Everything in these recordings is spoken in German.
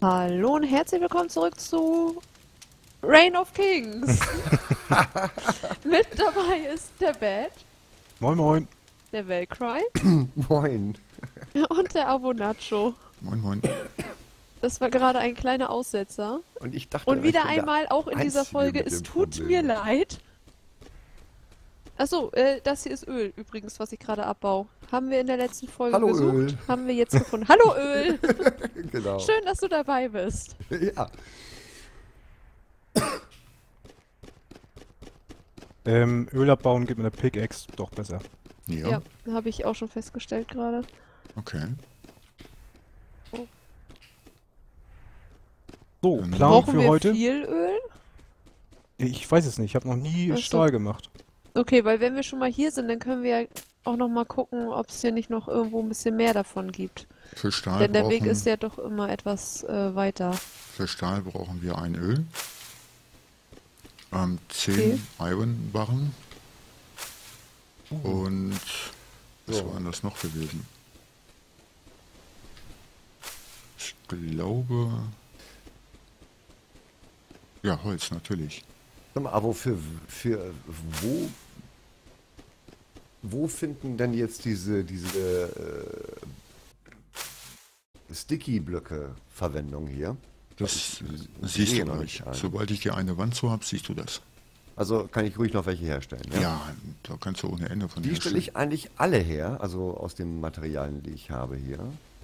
Hallo und herzlich willkommen zurück zu Reign of Kings. Mit dabei ist der Bad. Moin moin. Der Velcry. Moin. Und der Avonaco. Moin moin. Das war gerade ein kleiner Aussetzer. Und ich dachte, und wieder einmal auch in dieser Folge, es tut mir leid. Achso, das hier ist Öl übrigens, was ich gerade abbaue. Haben wir in der letzten Folge Hallo gesucht, Öl. Haben wir jetzt gefunden. Hallo Öl! Genau. Schön, dass du dabei bist. Ja. Öl abbauen geht mit einer Pickaxe doch besser. Ja, ja, habe ich auch schon festgestellt gerade. Okay. Oh. So, Plan brauchen wir heute? Viel Öl? Ich weiß es nicht, ich habe noch nie Stahl gemacht. Okay, weil wenn wir schon mal hier sind, dann können wir ja auch noch mal gucken, ob es hier nicht noch irgendwo ein bisschen mehr davon gibt. Für Stahl Denn der brauchen, Weg ist ja doch immer etwas weiter. Für Stahl brauchen wir ein Öl. 10 okay. Ironbarren. Und was war das noch gewesen? Ich glaube... Ja, Holz natürlich. Aber wo finden denn jetzt diese Sticky-Blöcke Verwendung hier? Das siehst du nicht. Sobald ich hier eine Wand so habe, siehst du das. Also kann ich ruhig noch welche herstellen? Ja, ja, da kannst du ohne Ende von herstellen. Die stelle ich eigentlich alle her, also aus den Materialien, die ich habe hier.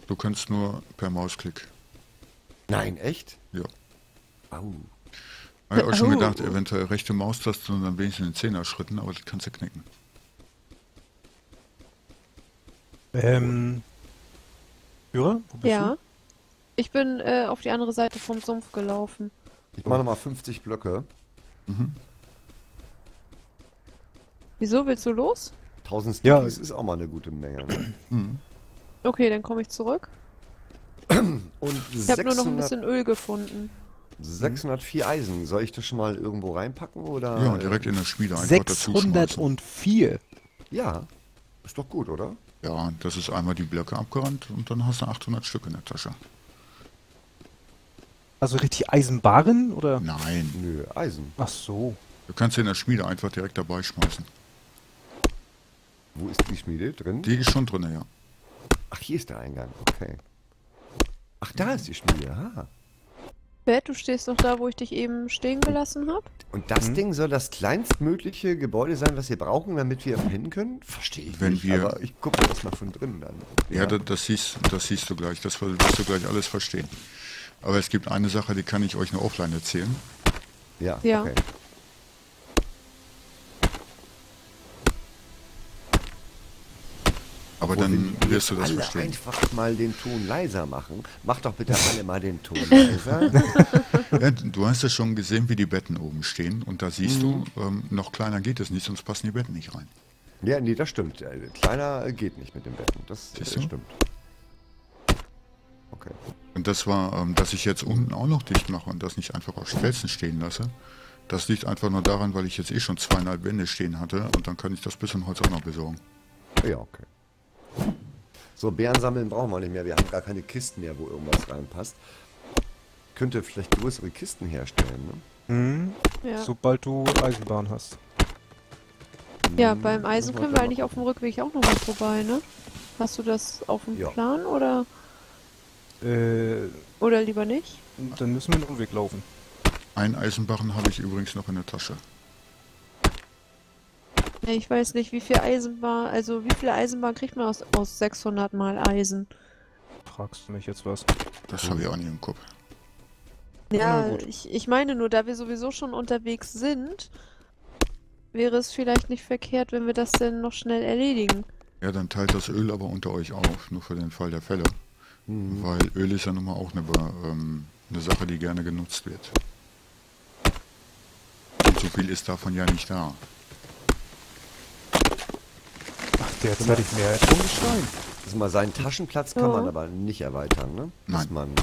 Du kannst nur per Mausklick. Nein, echt? Ja. Au. Ich habe auch schon gedacht, eventuell rechte Maustaste und dann wenigstens in 10er-Schritten, aber das kannst du knicken. Jura, wo bist du? Ich bin auf die andere Seite vom Sumpf gelaufen. Ich mache nochmal 50 Blöcke. Mhm. Wieso, willst du los? 1000 Stickies ist auch mal eine gute Menge. Ne? Mhm. Okay, dann komme ich zurück. Und ich habe nur noch ein bisschen Öl gefunden. 604 Eisen. Soll ich das schon mal irgendwo reinpacken oder? Ja, direkt in das Spiel einfach 604. Ja, ist doch gut, oder? Ja, das ist einmal die Blöcke abgerannt und dann hast du 800 Stück in der Tasche. Also richtig Eisenbarren oder? Nein. Nö, Eisen. Ach so. Du kannst in der Schmiede einfach direkt dabei schmeißen. Wo ist die Schmiede drin? Die ist schon drin, ja. Ach, hier ist der Eingang, okay. Ach, da ist die Schmiede, aha. Bett, du stehst noch da, wo ich dich eben stehen gelassen habe. Und das Ding soll das kleinstmögliche Gebäude sein, was wir brauchen, damit wir hin können? Verstehe ich nicht, aber ich gucke das mal von drinnen an. Ja, ja, das siehst du gleich. Das wirst du gleich alles verstehen. Aber es gibt eine Sache, die kann ich euch nur offline erzählen. Ja, ja. Okay. Aber dann wirst du das verstehen. Einfach mal den Ton leiser machen. Mach doch bitte alle mal den Ton leiser. Ja, du hast ja schon gesehen, wie die Betten oben stehen. Und da siehst du, noch kleiner geht es nicht, sonst passen die Betten nicht rein. Ja, nee, das stimmt. Kleiner geht nicht mit den Betten. Das stimmt. Okay. Und das war, dass ich jetzt unten auch noch dicht mache und das nicht einfach auf Stelzen stehen lasse. Das liegt einfach nur daran, weil ich jetzt eh schon 2,5 Wände stehen hatte. Und dann kann ich das bisschen Holz auch noch besorgen. Ja, okay. So, Beeren sammeln brauchen wir nicht mehr. Wir haben gar keine Kisten mehr, wo irgendwas reinpasst. Könnte vielleicht größere Kisten herstellen, ne? Ja. Sobald du Eisenbahn hast. Ja, beim Eisen können wir eigentlich auf dem Rückweg auch nochmal vorbei, ne? Hast du das auf dem Plan, oder? Oder lieber nicht? Dann müssen wir den Umweg laufen. Ein Eisenbarren habe ich übrigens noch in der Tasche. Ich weiß nicht, wie viel Eisenbahn, also wie viele Eisenbahn kriegt man aus 600 mal Eisen? Fragst du mich jetzt was? Das habe ich auch nicht im Kopf. Ja, ich meine nur, da wir sowieso schon unterwegs sind, wäre es vielleicht nicht verkehrt, wenn wir das denn noch schnell erledigen. Ja, dann teilt das Öl aber unter euch auf, nur für den Fall der Fälle. Weil Öl ist ja nun mal auch eine Sache, die gerne genutzt wird. Und so viel ist davon ja nicht da. Jetzt werde ich mehr als umgeschreien. Also mal seinen Taschenplatz kann man aber nicht erweitern, ne? Nein.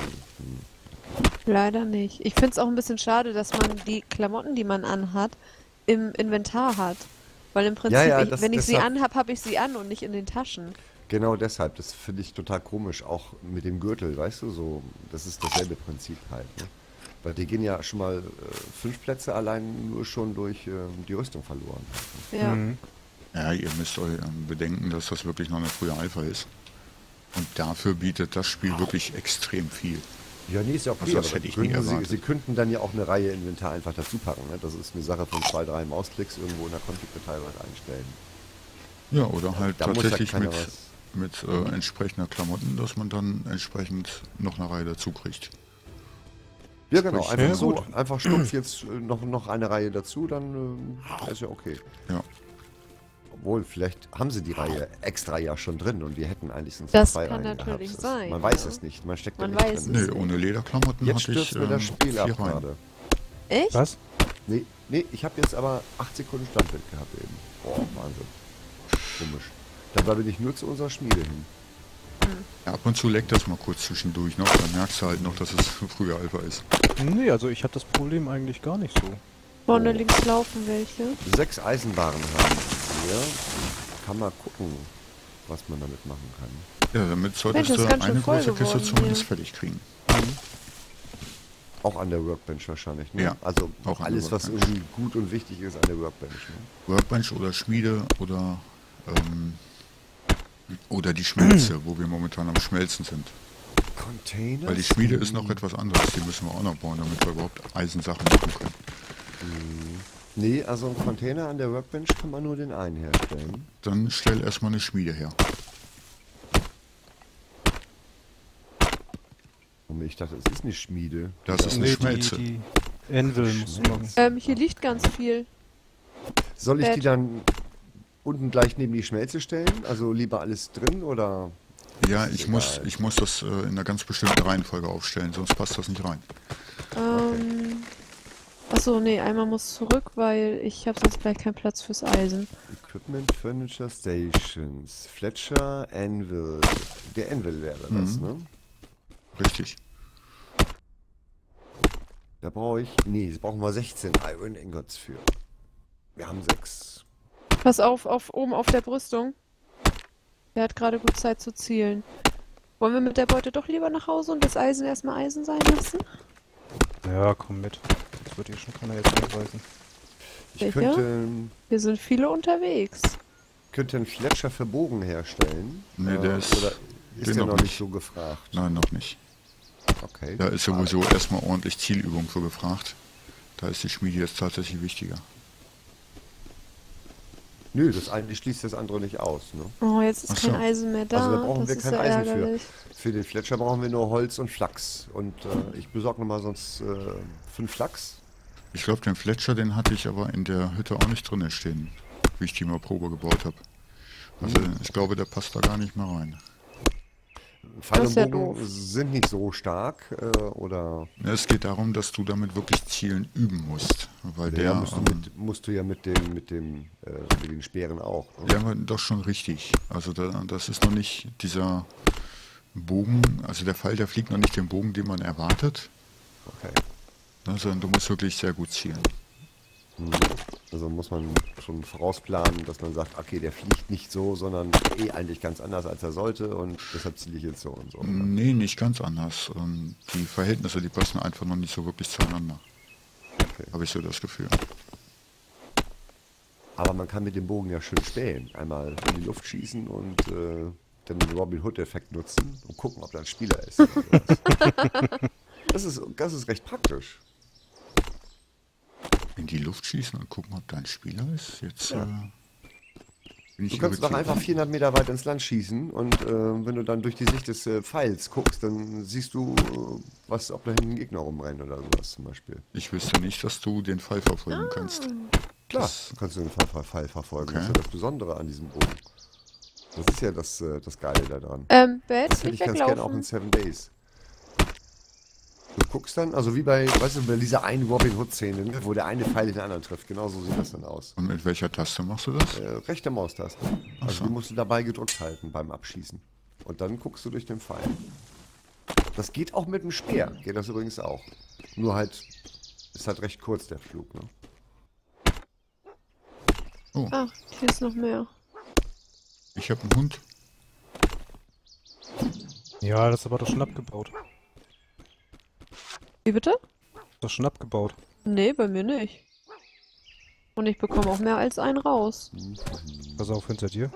Leider nicht. Ich finde es auch ein bisschen schade, dass man die Klamotten, die man anhat, im Inventar hat. Weil im Prinzip, wenn ich sie anhab, habe ich sie an und nicht in den Taschen. Genau deshalb, das finde ich total komisch, auch mit dem Gürtel, weißt du, so, das ist dasselbe Prinzip halt, ne? Weil die gehen ja schon mal 5 Plätze allein nur schon durch die Rüstung verloren. Ja. Mhm. Ja, ihr müsst euch bedenken, dass das wirklich noch eine frühe Alpha ist. Und dafür bietet das Spiel wirklich extrem viel. Ja, nee, ist ja auch okay, also das hätte ich nie erwartet. Sie könnten dann ja auch eine Reihe Inventar einfach dazu packen, ne? Das ist eine Sache von 2, 3 Mausklicks irgendwo in der Config-Datei einstellen. Ja, oder halt da tatsächlich mit entsprechender Klamotten, dass man dann entsprechend noch eine Reihe dazu kriegt. Ja, genau, einfach ja, so, gut. Einfach stumpf jetzt noch eine Reihe dazu, dann ist ja okay. Ja. Obwohl, vielleicht haben sie die Reihe extra ja schon drin und wir hätten eigentlich sonst 2 Reihen gehabt. Das kann natürlich sein. Man weiß es nicht, man steckt da nicht drin. Nee, ohne Lederklamotten hatte ich 4 Reihen. Echt? Was? Nee, nee, ich habe jetzt aber 8 Sekunden Standbild gehabt eben. Boah, Wahnsinn. Komisch. Dabei bin ich nur zu unserer Schmiede hin. Ja, ab und zu leckt das mal kurz zwischendurch noch, dann merkst du halt noch, dass es früher Alpha ist. Nee, also ich habe das Problem eigentlich gar nicht so. Vorne links laufen welche. 6 Eisenbahnen haben wir. Kann mal gucken, was man damit machen kann. Ja, damit solltest du eine große Kiste zumindest fertig kriegen. Mhm. Auch an der Workbench wahrscheinlich, ne? Ja, also auch alles, was irgendwie gut und wichtig ist, an der Workbench. Ne? Workbench oder Schmiede oder die Schmelze, wo wir momentan am Schmelzen sind. Container? Weil die Schmiede ist noch etwas anderes, die müssen wir auch noch bauen, damit wir überhaupt Eisensachen machen können. Nee, also ein Container an der Workbench kann man nur den einen herstellen. Dann stell erstmal eine Schmiede her. Und ich dachte, es ist eine Schmiede. Das ist eine Schmelze. Die Envel muss man. Hier liegt ganz viel. Soll ich die dann unten gleich neben die Schmelze stellen? Also lieber alles drin oder? Ja, ich muss das in einer ganz bestimmten Reihenfolge aufstellen, sonst passt das nicht rein. Okay. Achso, nee, einmal muss zurück, weil ich habe sonst gleich keinen Platz fürs Eisen. Equipment, Furniture, Stations, Fletcher, Anvil. Der Anvil wäre das, ne? Richtig. Da brauche ich, nee, brauchen wir 16 Iron Ingots für. Wir haben 6. Pass auf oben auf der Brüstung. Der hat gerade gut Zeit zu zielen. Wollen wir mit der Beute doch lieber nach Hause und das Eisen erstmal Eisen sein lassen? Ja, komm mit. Das wird hier schon keiner jetzt anweisen. Ich könnte... Hier sind viele unterwegs. Könnte einen Fletcher für Bogen herstellen. Nee, der ist... Oder ist der noch nicht so gefragt? Nein, noch nicht. Okay. Da ist sowieso erstmal ordentlich Zielübung für gefragt. Da ist die Schmiede jetzt tatsächlich wichtiger. Nö, das eine schließt das andere nicht aus, ne? Oh, jetzt ist kein Eisen mehr da. Also da brauchen wir kein Eisen für. Für den Fletcher brauchen wir nur Holz und Flachs. Und ich besorge nochmal sonst 5 Flachs. Ich glaube, den Fletcher, den hatte ich aber in der Hütte auch nicht drin stehen, wie ich die mal Probe gebaut habe. Also ich glaube, der passt da gar nicht mehr rein. Pfeil und Bogen sind nicht so stark, oder? Es geht darum, dass du damit wirklich zielen üben musst, weil ja, musst du ja mit den Speeren auch. Oder? Ja, aber doch schon richtig. Also das ist noch nicht dieser Bogen, also der Pfeil, der fliegt noch nicht den Bogen, den man erwartet. Okay. Also du musst wirklich sehr gut zielen. Also muss man schon vorausplanen, dass man sagt, okay, der fliegt nicht so, sondern eigentlich ganz anders, als er sollte und deshalb ziele ich jetzt so und so. Oder? Nee, nicht ganz anders. Die Verhältnisse, die passen einfach noch nicht so wirklich zueinander. Okay. Habe ich so das Gefühl. Aber man kann mit dem Bogen ja schön spähen. Einmal in die Luft schießen und dann den Robin Hood-Effekt nutzen und gucken, ob da ein Spieler ist. Oder das ist recht praktisch. In die Luft schießen und gucken, ob da ein Spieler ist. Jetzt, ja. Du kannst doch einfach 400 Meter weit ins Land schießen und wenn du dann durch die Sicht des Pfeils guckst, dann siehst du, ob da hinten ein Gegner rumrennt oder sowas zum Beispiel. Ich wüsste nicht, dass du den Pfeil verfolgen kannst. Klar, kannst du den Pfeil verfolgen. Okay. Das ist ja das Besondere an diesem Bogen. Das ist ja das Geile daran. Das hätte ich ganz gerne auch in 7 Days. Du guckst dann, also wie bei, weißt du, bei dieser einen Robin Hood-Szene, wo der eine Pfeil den anderen trifft. Genauso sieht das dann aus. Und mit welcher Taste machst du das? Rechte Maustaste. Also die musst du dabei gedrückt halten beim Abschießen. Und dann guckst du durch den Pfeil. Das geht auch mit dem Speer. Geht das übrigens auch. Nur halt, ist halt recht kurz der Flug, ne? Oh. Ach, hier ist noch mehr. Ich habe einen Hund. Ja, das ist aber doch schon abgebaut. Wie bitte? Das ist doch schon abgebaut. Nee, bei mir nicht. Und ich bekomme auch mehr als einen raus. Pass auf, hinter dir.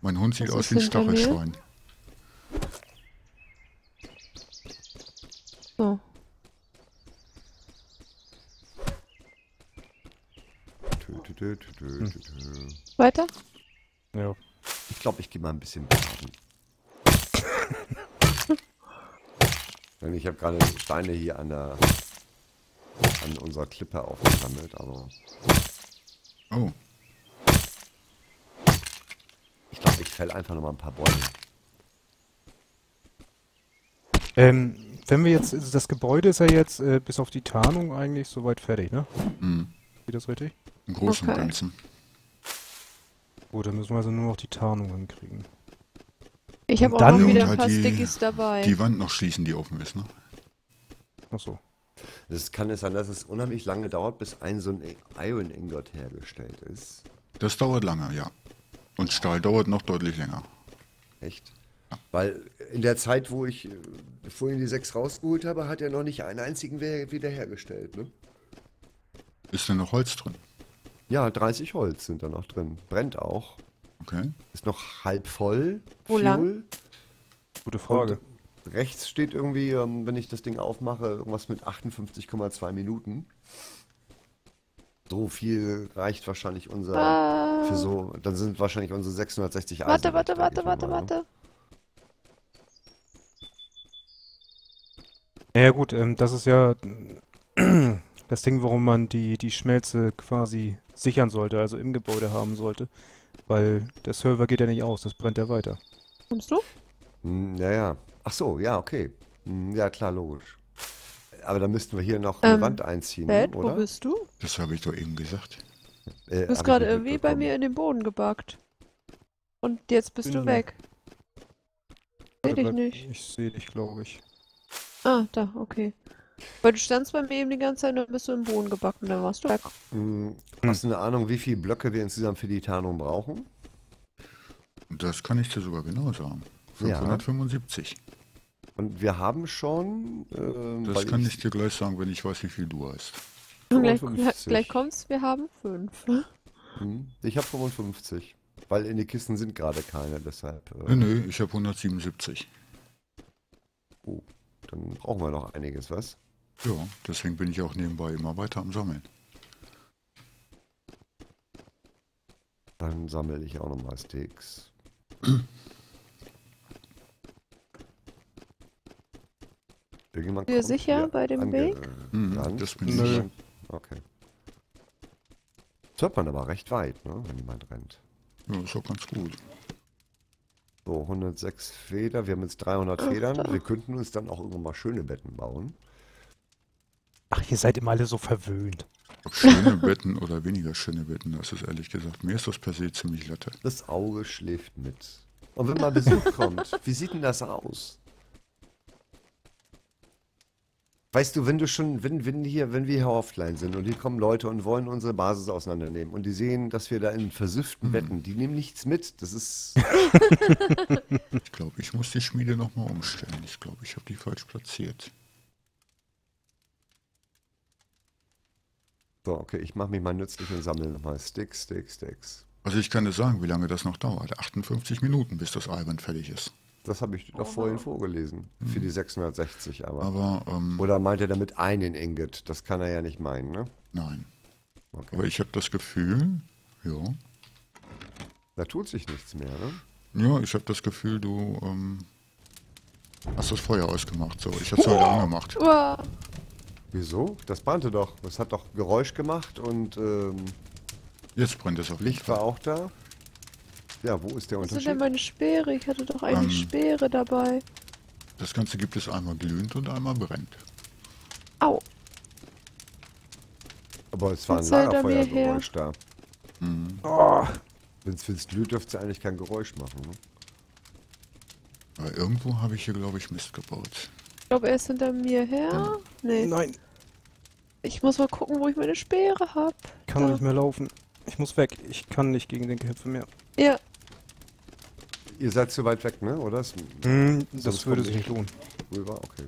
Mein Hund sieht aus wie ein Stachelschwein. So. Weiter? Ja. Ich glaube, ich gehe mal ein bisschen baden. Denn ich habe gerade Steine hier an unserer Klippe aufgesammelt, also. Oh. Ich glaube, ich fäll einfach nochmal ein paar Bäume. Wenn wir jetzt, das Gebäude ist ja jetzt bis auf die Tarnung eigentlich soweit fertig, ne? Mhm. Geht das richtig? Im Großen und Ganzen. Gut, dann müssen wir also nur noch die Tarnung hinkriegen. Ich habe auch noch wieder ein paar Stickies dabei. Die Wand noch schließen, die offen ist, ne? Achso. Das kann es sein, dass es unheimlich lange dauert, bis so ein Iron Ingot hergestellt ist. Das dauert lange, ja. Und Stahl dauert noch deutlich länger. Echt? Ja. Weil in der Zeit, wo ich vorhin die 6 rausgeholt habe, hat er noch nicht einen einzigen wieder hergestellt, ne? Ist denn noch Holz drin? Ja, 30 Holz sind da noch drin. Brennt auch. Okay. Ist noch halb voll. Wo lang? Gute Frage. Und rechts steht irgendwie, wenn ich das Ding aufmache, irgendwas mit 58,2 Minuten. So viel reicht wahrscheinlich unser... Für so, dann sind wahrscheinlich unsere 660 Eisen. Warte. Ja gut, das ist ja das Ding, warum man die Schmelze quasi sichern sollte, also im Gebäude haben sollte. Weil der Server geht ja nicht aus, das brennt ja weiter. Kommst du? Naja. Ach so, ja, okay. Ja, klar, logisch. Aber dann müssten wir hier noch eine Wand einziehen, Bad, oder? Wo bist du? Das habe ich doch eben gesagt. Du bist gerade irgendwie bei mir in den Boden gebackt. Und jetzt bist du weg. Seh dich nicht. Ich sehe dich, glaube ich. Ah, da, okay. Weil du standst bei mir eben die ganze Zeit und bist du im Boden gebacken, dann warst du weg. Hast du eine Ahnung, wie viele Blöcke wir insgesamt für die Tarnung brauchen? Das kann ich dir sogar genau sagen. 575. Ja. Und wir haben schon... das kann ich dir gleich sagen, wenn ich weiß, wie viel du hast. Gleich kommt's, wir haben 5. Ich habe 55. Weil in die Kisten sind gerade keine, deshalb... Nö, ich habe 177. Oh, dann brauchen wir noch einiges, was? Ja, deswegen bin ich auch nebenbei immer weiter am Sammeln. Dann sammle ich auch nochmal Sticks. Bist du sicher bei dem Weg? Das bin ich. Okay. Das hört man aber recht weit, ne, wenn jemand rennt. Ja, ist auch ganz gut. So, 106 Feder. Wir haben jetzt 300 Federn. Wir könnten uns dann auch irgendwann mal schöne Betten bauen. Ach, ihr seid immer alle so verwöhnt. Ob schöne Betten oder weniger schöne Betten, das ist ehrlich gesagt, mir ist das per se ziemlich latte. Das Auge schläft mit. Und wenn mal Besuch kommt, wie sieht denn das aus? Weißt du, wenn du schon, wenn wir hier offline sind und hier kommen Leute und wollen unsere Basis auseinandernehmen und die sehen, dass wir da in versüfften Betten, die nehmen nichts mit, das ist... Ich glaube, ich muss die Schmiede nochmal umstellen. Ich glaube, ich habe die falsch platziert. So, okay, ich mache mich mal nützlich und sammle nochmal Sticks. Also ich kann dir sagen, wie lange das noch dauert. 58 Minuten, bis das Album fertig ist. Das habe ich doch vorhin vorgelesen, für die 660 aber oder meint er damit einen Ingot? Das kann er ja nicht meinen, ne? Nein. Okay. Aber ich habe das Gefühl, ja. Da tut sich nichts mehr, ne? Ja, ich habe das Gefühl, du hast das Feuer ausgemacht, so. Ich habe es heute angemacht. Wieso? Das brannte doch. Das hat doch Geräusch gemacht und jetzt brennt es auf Licht. Licht war auch da. Ja, wo ist der Unterschied? Was sind denn meine Speere? Ich hatte doch eigentlich Speere dabei. Das Ganze gibt es einmal glühend und einmal brennt. Au. Aber es war ein Lagerfeuergeräusch da. Oh. Wenn es glüht, dürfte es eigentlich kein Geräusch machen. Ne? Aber irgendwo habe ich hier, glaube ich, Mist gebaut. Ich glaube, er ist hinter mir her. Nee. Nein. Ich muss mal gucken, wo ich meine Speere habe. Ich kann nicht mehr laufen. Ich muss weg. Ich kann nicht gegen den Gehilfe mehr. Ja. Ihr seid zu weit weg, ne? Oder? Hm, das würde sich nicht lohnen. Rüber, okay.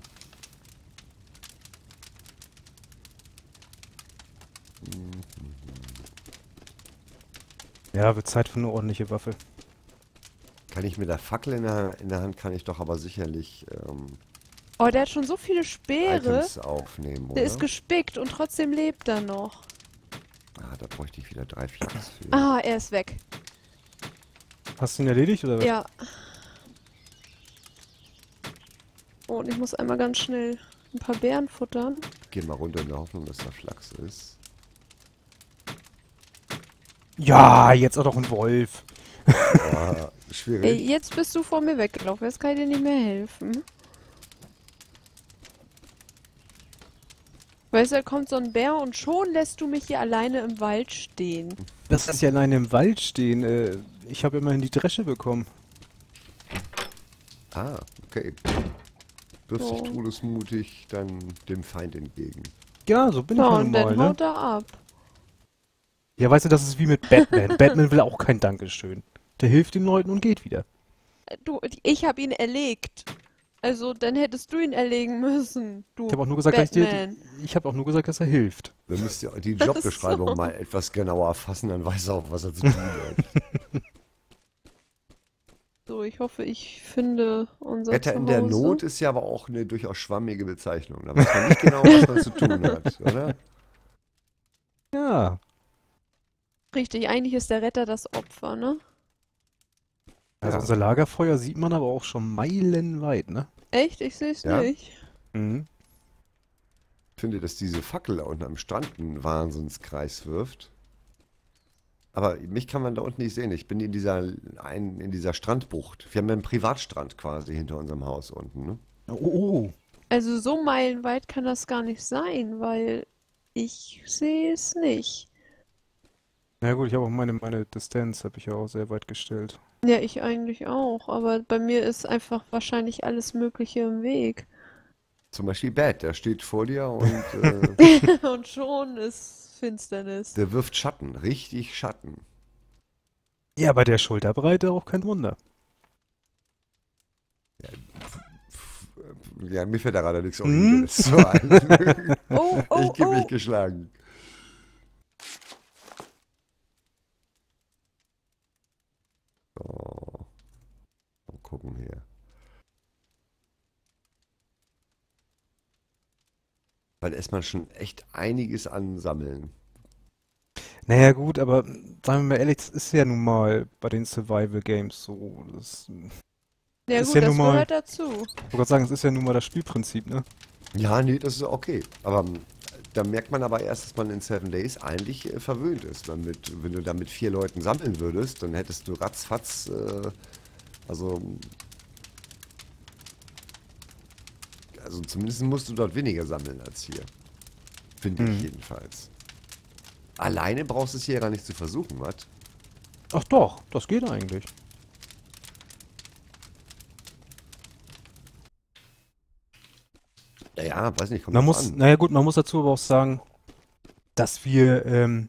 Ja, wird Zeit für eine ordentliche Waffe. Kann ich mit der Fackel in der Hand, kann ich doch aber sicherlich... oh, der hat schon so viele Speere. Aufnehmen, oder? Der ist gespickt und trotzdem lebt er noch. Ah, da bräuchte ich wieder 3, 4 für. Ah, er ist weg. Hast du ihn erledigt, oder was? Ja. Oh, und ich muss einmal ganz schnell ein paar Beeren futtern. Ich geh mal runter in der Hoffnung, dass da Flachs ist. Ja, jetzt auch noch ein Wolf. Ah, schwierig. Ey, jetzt bist du vor mir weggelaufen, jetzt kann ich dir nicht mehr helfen. Weißt du, da kommt so ein Bär und schon lässt du mich hier alleine im Wald stehen. Das ist ja alleine im Wald stehen. Ich habe immerhin die Dresche bekommen. Ah, okay. Wirf dich todesmutig dann dem Feind entgegen. Ja, so bin ich ja normal, und dann haut er ab. Ja, weißt du, das ist wie mit Batman. Batman will auch kein Dankeschön. Der hilft den Leuten und geht wieder. Du, ich habe ihn erlegt. Also, dann hättest du ihn erlegen müssen, du. Ich habe auch nur gesagt, dass er hilft. Wir müssen ja die Jobbeschreibung mal etwas genauer erfassen, dann weiß er auch, was er zu tun hat. So, ich hoffe, ich finde unser Retter in der Not ist ja aber auch eine durchaus schwammige Bezeichnung. Da weiß man nicht genau, was man zu tun hat, oder? Ja. Richtig, eigentlich ist der Retter das Opfer, ne? Also unser Lagerfeuer sieht man aber auch schon meilenweit, ne? Echt? Ich sehe es nicht. Mhm. Ich finde, dass diese Fackel da unten am Strand einen Wahnsinnskreis wirft. Aber mich kann man da unten nicht sehen. Ich bin in dieser Strandbucht. Wir haben ja einen Privatstrand quasi hinter unserem Haus unten, ne? Oh. Also so meilenweit kann das gar nicht sein, weil ich sehe es nicht. Na gut, ich habe auch meine Distanz habe ich ja auch sehr weit gestellt. Ja, ich eigentlich auch, aber bei mir ist einfach wahrscheinlich alles Mögliche im Weg. Zum Beispiel Bad, der steht vor dir und... und schon ist Finsternis. Der wirft Schatten, richtig Schatten. Ja, bei der Schulterbreite auch kein Wunder. Ja, mir fällt da gerade nichts Ordentliches zu ein. Ich gebe mich geschlagen. Oh. Mal gucken hier. Weil da ist man schon echt einiges ansammeln. Naja gut, aber sagen wir mal ehrlich, das ist ja nun mal bei den Survival Games so. Das gehört dazu. Ich wollte gerade sagen, das ist ja nun mal das Spielprinzip, ne? Ja, nee, das ist okay. Aber da merkt man aber erst, dass man in 7 Days eigentlich verwöhnt ist. Wenn du da mit 4 Leuten sammeln würdest, dann hättest du ratzfatz, also zumindest musst du dort weniger sammeln als hier. Finde ich jedenfalls. Alleine brauchst du es hier ja gar nicht zu versuchen, was? Ach doch, das geht eigentlich. Ja, weiß nicht, kommt man muss an. Naja gut, man muss dazu aber auch sagen, dass wir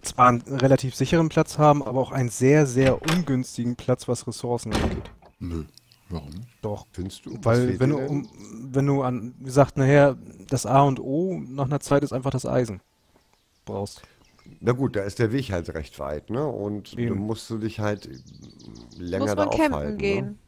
zwar einen relativ sicheren Platz haben, aber auch einen sehr, sehr ungünstigen Platz, was Ressourcen angeht. Nö, warum? Doch. Findest du? Weil wenn du wie gesagt, nachher das A und O nach einer Zeit ist einfach das Eisen brauchst. Na gut, da ist der Weg halt recht weit, ne? Und du musst du dich halt länger da aufhalten. Muss man campen gehen. Ne?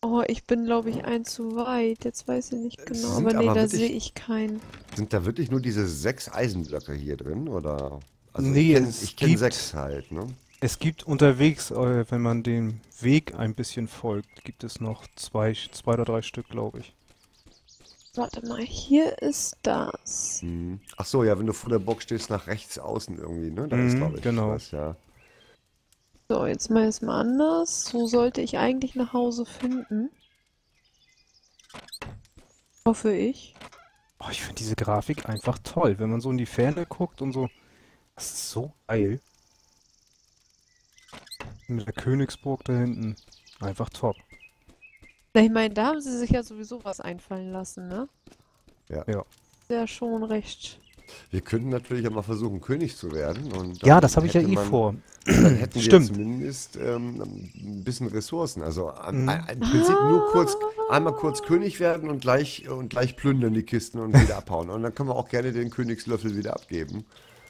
Oh, ich bin, glaube ich, ein zu weit. Jetzt weiß ich nicht genau, aber nee, da sehe ich keinen. Sind da wirklich nur diese 6 Eisenblöcke hier drin, oder? Also nee, ich kenne 6 halt, ne? Es gibt unterwegs, wenn man dem Weg ein bisschen folgt, gibt es noch 2 oder 3 Stück, glaube ich. Warte mal, hier ist das. Ach so, ja, wenn du vor der Burg stehst, nach rechts außen irgendwie, ne? Da ist, glaube ich, genau. Was, ja. So, jetzt mal erstmal anders. So sollte ich eigentlich nach Hause finden. Hoffe ich. Oh, ich finde diese Grafik einfach toll. Wenn man so in die Ferne guckt und so. Das ist so geil. Mit der Königsburg da hinten. Einfach top. Na, ich meine, da haben sie sich ja sowieso was einfallen lassen, ne? Ja. Ja. Ist ja schon recht Wir könnten natürlich ja mal versuchen, König zu werden. Und ja, das habe ich ja eh vor. Dann hätten wir zumindest ein bisschen Ressourcen. Also im Prinzip nur einmal kurz König werden und gleich plündern die Kisten und wieder abhauen. Und dann können wir auch gerne den Königslöffel wieder abgeben.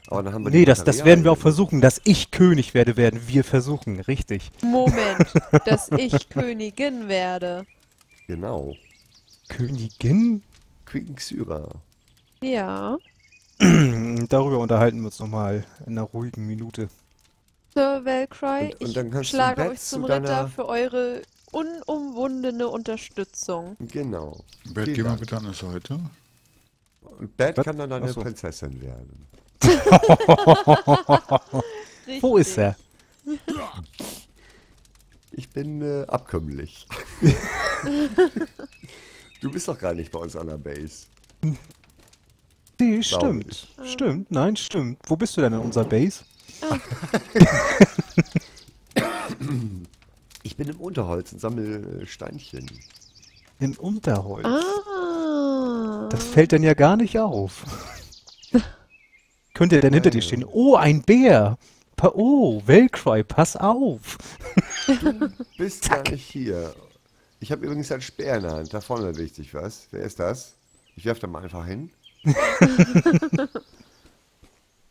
Aber dann haben wir das werden wir auch versuchen. Dass ich König werde, werden wir versuchen. Richtig. Moment, dass ich Königin werde. Genau. Königin? Queen Xyra. Ja. Darüber unterhalten wir uns nochmal in einer ruhigen Minute. Sir Velcry, ich schlage euch zum Ritter für eure unumwundene Unterstützung. Genau. Bad, geh mal bitte an die Seite. Und Bad kann dann eine Prinzessin werden. Wo ist er? Ich bin abkömmlich. Du bist doch gar nicht bei uns an der Base. Nee, stimmt. Stimmt, nein, stimmt. Wo bist du denn in unserer Base? Ich bin im Unterholz und sammle Steinchen. Im Unterholz? Ah. Das fällt dann ja gar nicht auf. Könnte er denn hinter dir stehen? Oh, ein Bär! Oh, Velcry, pass auf! Du bist gar nicht hier. Ich habe übrigens einen Speer in der Hand. Da vorne will ich dich was. Wer ist das? Ich werfe da mal einfach hin.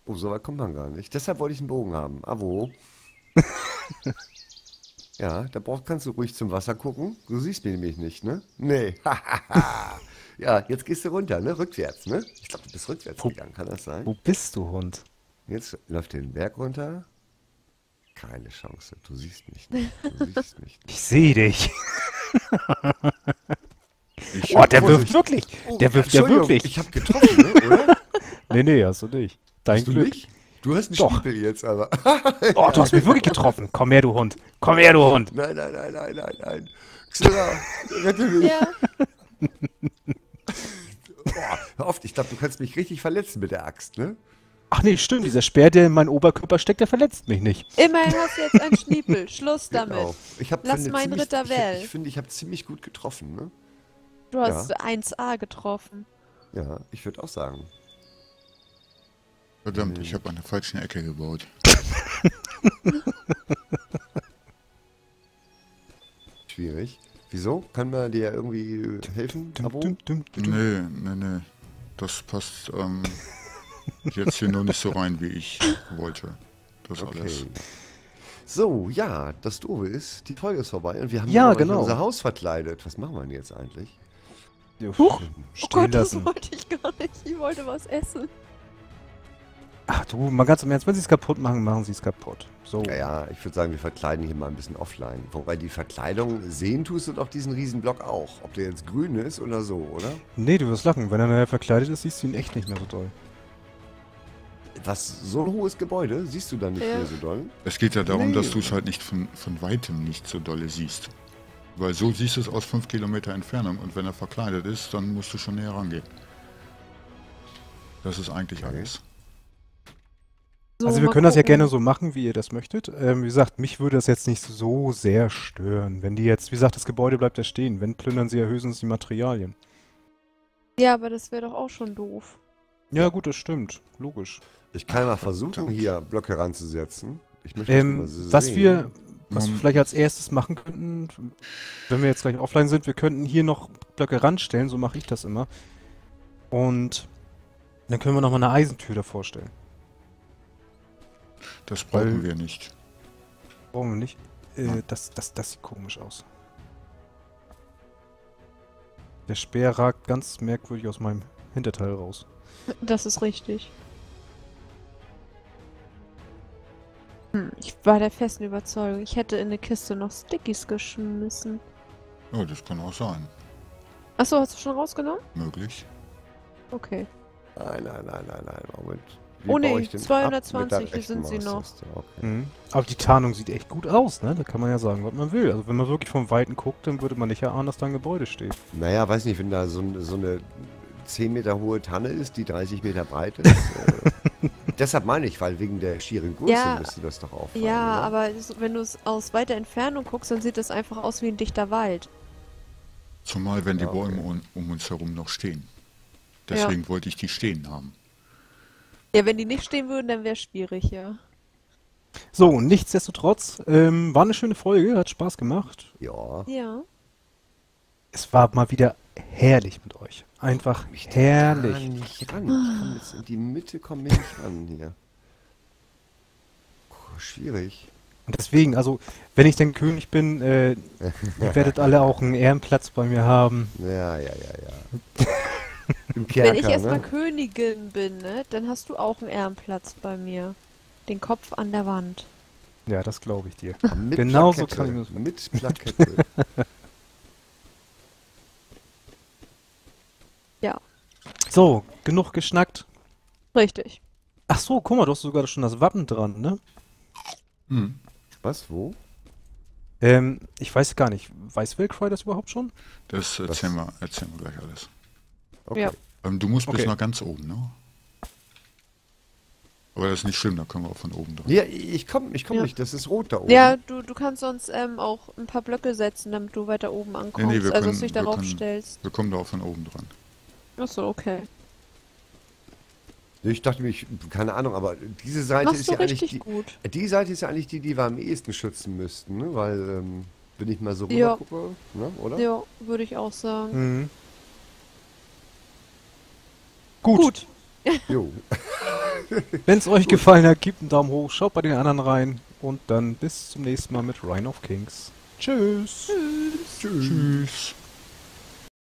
Oh, so weit kommt man gar nicht. Deshalb wollte ich einen Bogen haben. Avo. Ja, da kannst du ruhig zum Wasser gucken. Du siehst mich nämlich nicht, ne? Nee. Ja, jetzt gehst du runter, ne? Rückwärts, ne? Ich glaube, du bist rückwärts gegangen, kann das sein? Wo bist du, Hund? Jetzt läuft den Berg runter. Keine Chance. Du siehst mich nicht. Du siehst mich nicht. Ich sehe dich. Oh, der wirft wirklich. Der wirft ja wirklich. Ich hab getroffen, ne, oder? Nee, hast du nicht. Dein Glück. Du hast einen Stempel jetzt, aber. Oh, du hast mich wirklich getroffen. Komm her, du Hund. Komm her, du Hund. Nein. Xylla, rette mich. Ja. Hör auf, ich glaube, du kannst mich richtig verletzen mit der Axt, ne? Ach nee, stimmt, dieser Speer, der in meinen Oberkörper steckt, der verletzt mich nicht. Immerhin hast du jetzt einen Schniepel. Schluss damit. Genau. Lass meinen Ritter wählen. Ich finde, ich habe ziemlich gut getroffen, ne? Du hast 1A getroffen. Ja, ich würde auch sagen. Verdammt, ich habe an der falschen Ecke gebaut. Schwierig. Wieso? Kann man dir irgendwie helfen? Nee. Das passt jetzt hier noch nicht so rein, wie ich wollte. Das alles. So, ja, das Doofe ist, die Folge ist vorbei und wir haben unser Haus verkleidet. Was machen wir denn jetzt eigentlich? Huch! Oh Gott, das wollte ich gar nicht. Ich wollte was essen. Ach du, mal ganz im Ernst, wenn sie es kaputt machen, machen sie es kaputt. So. Ja, ich würde sagen, wir verkleiden hier mal ein bisschen offline. Wobei die Verkleidung sehen tust und auf diesen riesen Block auch. Ob der jetzt grün ist oder so, oder? Nee, du wirst lachen. Wenn er nachher verkleidet ist, siehst du ihn echt nicht mehr so doll. Was? So ein hohes Gebäude siehst du dann nicht mehr so doll? Es geht ja darum, dass du es halt nicht von Weitem nicht so dolle siehst. Weil so siehst du es aus 5 Kilometer Entfernung. Und wenn er verkleidet ist, dann musst du schon näher rangehen. Das ist eigentlich alles. So, also wir können das ja gerne so machen, wie ihr das möchtet. Wie gesagt, mich würde das jetzt nicht so sehr stören. Wenn die jetzt, wie gesagt, das Gebäude bleibt ja stehen. Wenn, plündern sie ja höchstens die Materialien. Ja, aber das wäre doch auch schon doof. Ja gut, das stimmt. Logisch. Ich kann mal versuchen, hier Blöcke ranzusetzen. Ich möchte das mal sehen. Was wir vielleicht als erstes machen könnten, wenn wir jetzt gleich offline sind, wir könnten hier noch Blöcke ranstellen, so mache ich das immer. Und dann können wir nochmal eine Eisentür davor stellen. Das brauchen wir nicht. Brauchen wir nicht? Das sieht komisch aus. Der Speer ragt ganz merkwürdig aus meinem Hinterteil raus. Das ist richtig. Ich war der festen Überzeugung, ich hätte in eine Kiste noch Stickies geschmissen. Ja, das kann auch sein. Achso, hast du schon rausgenommen? Möglich. Okay. Nein, Moment. Wie oh ne, 220 hier sind sie noch. Okay. Aber die Tarnung sieht echt gut aus, ne? Da kann man ja sagen, was man will. Also wenn man wirklich vom Weiten guckt, dann würde man nicht erahnen, dass da ein Gebäude steht. Naja, weiß nicht, wenn da so eine 10 Meter hohe Tanne ist, die 30 Meter breit ist. Deshalb meine ich, weil wegen der schieren Größe müsste das doch auffallen. Ja, aber wenn du es aus weiter Entfernung guckst, dann sieht das einfach aus wie ein dichter Wald. Zumal wenn die Bäume um uns herum noch stehen. Deswegen wollte ich die stehen haben. Ja, wenn die nicht stehen würden, dann wäre es schwierig, ja. So, nichtsdestotrotz, war eine schöne Folge, hat Spaß gemacht. Ja. Ja. Es war mal wieder herrlich mit euch. Einfach herrlich. Ich kann nicht ran. Ich kann jetzt in die Mitte kommen, nicht ran hier. Puh, schwierig. Und deswegen, also, wenn ich denn König bin, ihr werdet alle auch einen Ehrenplatz bei mir haben. Ja, ja, ja, ja. Im Kerker, wenn ich erstmal Königin bin, ne, dann hast du auch einen Ehrenplatz bei mir. Den Kopf an der Wand. Ja, das glaube ich dir. Mit genauso Plakette. Kann ich das mit Plakette. Ja. So, genug geschnackt. Richtig. Ach so, guck mal, du hast sogar schon das Wappen dran, ne? Hm. Was, wo? Ich weiß gar nicht. Weiß Velcry das überhaupt schon? Das erzählen wir gleich alles. Okay. Ja. Du musst bis nach ganz oben, ne? Aber das ist nicht schlimm, da können wir auch von oben drauf. Ja, ich komm nicht, das ist rot da oben. Ja, du kannst sonst auch ein paar Blöcke setzen, damit du weiter oben ankommst, nee, also dass du dich darauf stellst. Wir kommen da auch von oben dran. Achso, okay. Ich dachte mir, keine Ahnung, aber diese Seite ist ja eigentlich die Seite ist ja eigentlich die wir am ehesten schützen müssten, ne? Weil, wenn ich mal so rüber gucke, ne? Oder? Ja, würde ich auch sagen. Mhm. Gut. Jo. Wenn es euch gefallen hat, gebt einen Daumen hoch, schaut bei den anderen rein und dann bis zum nächsten Mal mit Reign of Kings. Tschüss. Tschüss. Tschüss.